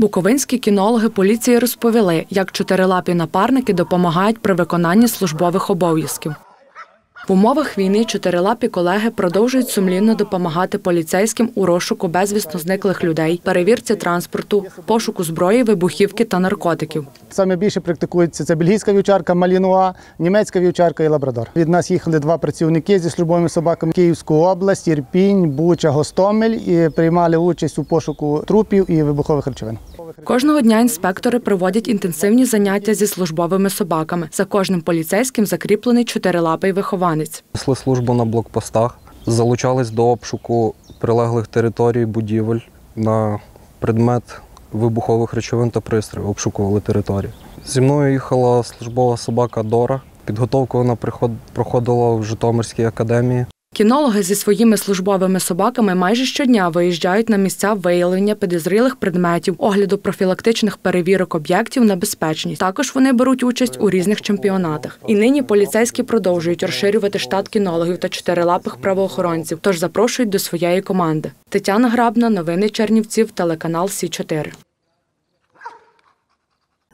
Буковинські кінологи поліції розповіли, як чотирилапі напарники допомагають при виконанні службових обов'язків. В умовах війни чотирилапі колеги продовжують сумлінно допомагати поліцейським у розшуку безвісно зниклих людей, перевірці транспорту, пошуку зброї, вибухівки та наркотиків. Саме більше практикується це бельгійська вівчарка Малінуа, німецька вівчарка і лабрадор. Від нас їхали два працівники зі службовими собаками Київську область, Ірпінь, Буча, Гостомель і приймали участь у пошуку трупів і вибухових речовин. Кожного дня інспектори проводять інтенсивні заняття зі службовими собаками. За кожним поліцейським закріплений чотирилапий вихованець. Несли службу на блокпостах, залучались до обшуку прилеглих територій, будівель на предмет вибухових речовин та пристроїв, обшукували території. Зі мною їхала службова собака Дора. Підготовку вона проходила в Житомирській академії. Кінологи зі своїми службовими собаками майже щодня виїжджають на місця виявлення підозрілих предметів, огляду профілактичних перевірок об'єктів на безпечність. Також вони беруть участь у різних чемпіонатах. І нині поліцейські продовжують розширювати штат кінологів та чотирилапих правоохоронців, тож запрошують до своєї команди. Тетяна Грабна, новини Чернівців, телеканал СІ 4.